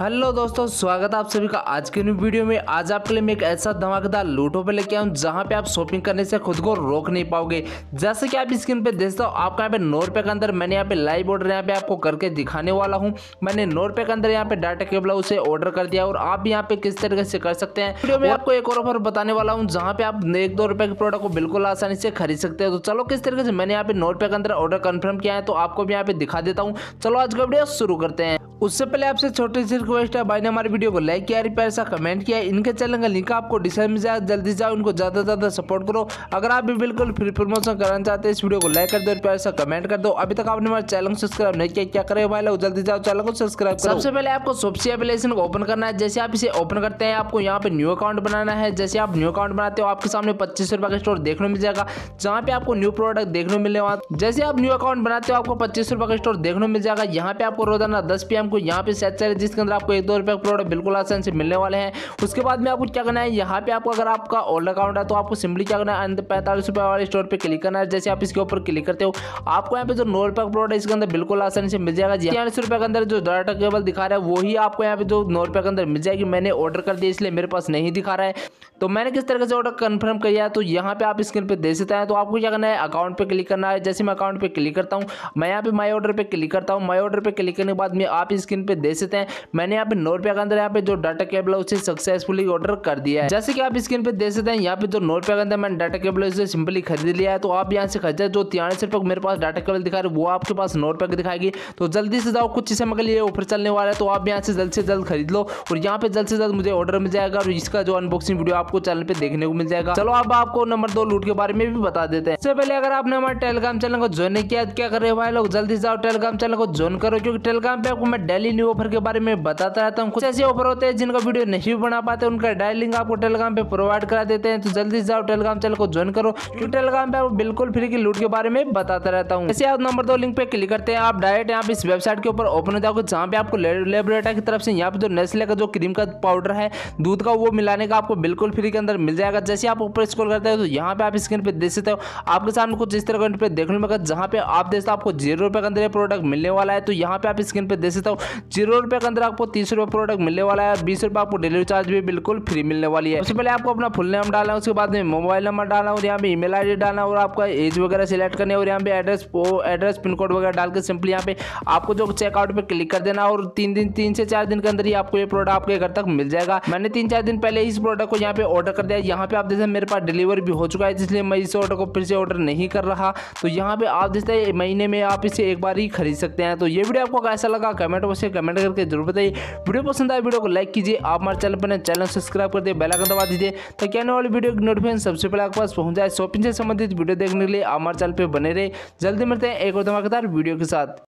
Hello दोस्तों, स्वागत है आप सभी का आज के न्यू वीडियो में। आज आपके लिए मैं एक ऐसा धमाकेदार लूट ऑफर लेके आया हूँ जहाँ पे आप शॉपिंग करने से खुद को रोक नहीं पाओगे। जैसे कि आप स्क्रीन पे देखते हो, आपका यहाँ पे 9 रुपये के अंदर मैंने यहाँ पे लाइव ऑर्डर यहाँ पे आपको करके दिखाने वाला हूँ। मैंने 9 रुपये के अंदर यहाँ पे डाटा केबल उसे ऑर्डर कर दिया और आप भी यहाँ पे किस तरीके से कर सकते हैं। वीडियो में आपको एक और ऑफर बताने वाला हूँ जहाँ पे आप 1-2 रुपये के प्रोडक्ट को बिल्कुल आसानी से खरीद सकते हो। तो चलो किस तरीके से मैंने यहाँ पे 9 रुपये के अंदर ऑर्डर कन्फर्म किया है, तो आपको भी यहाँ पे दिखा देता हूँ। चलो आज का वीडियो शुरू करते हैं। उससे पहले आपसे छोटी सी रिक्वेस्ट है, भाई ने हमारे वीडियो को लाइक किया, रिप्लाई सा कमेंट किया, इनके चैनल का लिंक आपको डिस्क्रिप्शन में जाए, जल्दी जाओ उनको ज़्यादा से ज़्यादा सपोर्ट करो। अगर आप भी बिल्कुल फ्री प्रमोशन करना चाहते हैं, इस वीडियो को लाइक कर दो, रिप्लाई सा कमेंट कर दो। अभी तक आपने हमारे चैनल को सब्सक्राइब नहीं किया, क्या करें भाई लोग, जल्दी जाओ चैनल को सब्सक्राइब करो। सबसे पहले आपको शॉप्सी एप्लीकेशन को ओपन करना है। जैसे आप इसे ओपन करते हैं, आपको यहाँ पे न्यू अकाउंट बनाना है। जैसे आप न्यू अकाउंट बनाते हो, आपके सामने 25 रुपये का स्टोर देखने मिल जाएगा जहाँ पे आपको न्यू प्रोडक्ट देखने को मिलने वाला। जैसे आप न्यू अकाउंट बनाते हो, आपको 25 रुपये का स्टोर देखने मिल जाएगा। यहाँ पे आपको रोजाना 10 PM को यहाँ पे सेट चाहिए, जिसके अंदर आपको 1-2 रुपये का प्रोडक्ट बिल्कुल आसान से मिलने वाले हैं। उसके बाद में आपको क्या करना है, यहाँ पे आपको अगर आपका ओल्ड अकाउंट है तो आपको सिंपली क्या करना है, अंदर 45 रुपये वाले स्टोर पे क्लिक करना है। जैसे आप इसके ऊपर क्लिक करते हो, आपको यहाँ पे जो 9 रुपये का प्रोडक्ट इसके अंदर बिल्कुल आसानी से मिल जाएगा। 40 रुपये के अंदर जो डाटा केबल दिखा रहा है, वही आपको यहाँ पे जो 9 रुपये के अंदर मिल जाएगी। मैंने ऑर्डर कर दिया इसलिए मेरे पास नहीं दिखा रहा है। तो मैंने किस तरीके से ऑर्डर कन्फर्म किया है, तो यहाँ पे आप स्क्रीन पे देख सकते हैं। तो आपको क्या करना है, अकाउंट पे क्लिक करना है। जैसे मैं अकाउंट पे क्लिक करता हूँ, मैं यहाँ पे माई ऑर्डर पे क्लिक करता हूँ। माई ऑर्डर पे क्लिक करने के बाद में आप स्क्रीन पे देख सकते हैं, मैंने यहाँ पे 9 रुपये के अंदर यहाँ पे जो डाटा केबल है उसे सक्सेसफुली ऑर्डर कर दिया है। जैसे कि आप स्क्रीन पे देख सकते हैं, यहाँ पे जो 9 रुपये के अंदर मैंने डाटा केबल उसे सिंपली खरीद लिया है। तो आप यहाँ से खरीदे, जो 43 रुपये मेरे पास डाटा केबल दिखा रहे वो आपके पास 9 रुपये की दिखाएगी। तो जल्दी से जाओ, कुछ समय के लिए ऑफर चलने वाला है, तो आप यहाँ से जल्द खरीद लो और यहाँ पे जल्द से जल्द मुझे ऑर्डर मिल जाएगा और इसका जो अनबॉक्सिंग वीडियो आपको चैनल पे देखने को मिल जाएगा। चलो अब आपको नंबर 2 लूट के बारे में भी बता देते हैं। इससे पहले अगर आपने हमारे टेलीग्राम चैनल को ज्वाइन नहीं किया, क्या कर रहे भाई लोग, जल्दी जाओ टेलीग्राम चैनल को ज्वाइन करो, क्योंकि टेलीग्राम पे आपको मैं डेली न्यू ऑफर के बारे में बताता रहता हूँ। कुछ ऐसे ऑफर होते हैं जिनका वीडियो नहीं बना पाते, उनका डायल लिंक आपको टेलीग्राम पे प्रोवाइड करा देते हैं। तो जल्दी जाओ टेलीग्राम चैनल को ज्वाइन करो, क्योंकि टेलीग्राम पे आपको बिल्कुल फ्री की लूट के बारे में बताता रहता हूँ। जैसे आप नंबर 2 लिंक पे क्लिक करते हैं, आप डायरेक्ट यहाँ पे इस वेबसाइट के ऊपर ओपन हो जाओगे, जहाँ पे आपको लेबोरेटरी की तरफ से यहाँ पे जो नेस्ले का जो क्रीम का पाउडर है दूध का, वो मिलाने का आपको बिल्कुल फ्री के अंदर मिल जाएगा। जैसे आप ऊपर स्क्रॉल करते हो, तो यहाँ पे आप स्क्रीन पे देख सकते हो, आपके सामने कुछ इस तरह का देखने में, जहाँ पे आप देखते हो आपको 0 रुपये के अंदर ये प्रोडक्ट मिलने वाला है। तो यहाँ पे आप स्क्रीन पे देख सकते हो, 0 रुपये के अंदर आपको 30 रुपये प्रोडक्ट मिलने वाला है और 20 रुपये आपको डिलीवरी चार्ज भी बिल्कुल फ्री मिलने वाली है। सबसे पहले आपको अपना फुल नेम डालना है, उसके बाद में मोबाइल नंबर डालना और यहाँ पे ईमेल आईडी डालना और आपका एज वगैरह सिलेक्ट करने और यहाँ पे एड्रेस पिन कोड वगैरह डाल के सिंपली यहाँ पे आपको जो चेकआउट पे क्लिक कर देना और 3 से 4 दिन के अंदर ही आपको ये प्रोडक्ट आपके घर तक मिल जाएगा। मैंने 3-4 दिन पहले इस प्रोडक्ट को यहाँ पे ऑर्डर कर दिया। यहाँ पे आप देखते हैं मेरे पास डिलीवरी भी हो चुका है, इसलिए मैं इस ऑर्डर को फिर से ऑर्डर नहीं कर रहा। तो यहाँ पे आप देखते हैं महीने में आप इसे एक बार ही खरीद सकते हैं। तो ये वीडियो आपको कैसा लगा कमेंट बॉक्स में कमेंट करके जरूर बताइए। वीडियो पसंद आए वीडियो को लाइक कीजिए, आप हमारे चैनल पर चैनल सब्सक्राइब कर दिए, बेल आइकन दबा दीजिए, ताकि आने वाली वीडियो की नोटिफिकेशन सबसे पहले आपके पास पहुंच जाए। शॉपिंग से संबंधित वीडियो देखने के लिए आप हमारे चैनल पर बने रहे। जल्दी मिलते हैं एक और धमाकेदार वीडियो के साथ।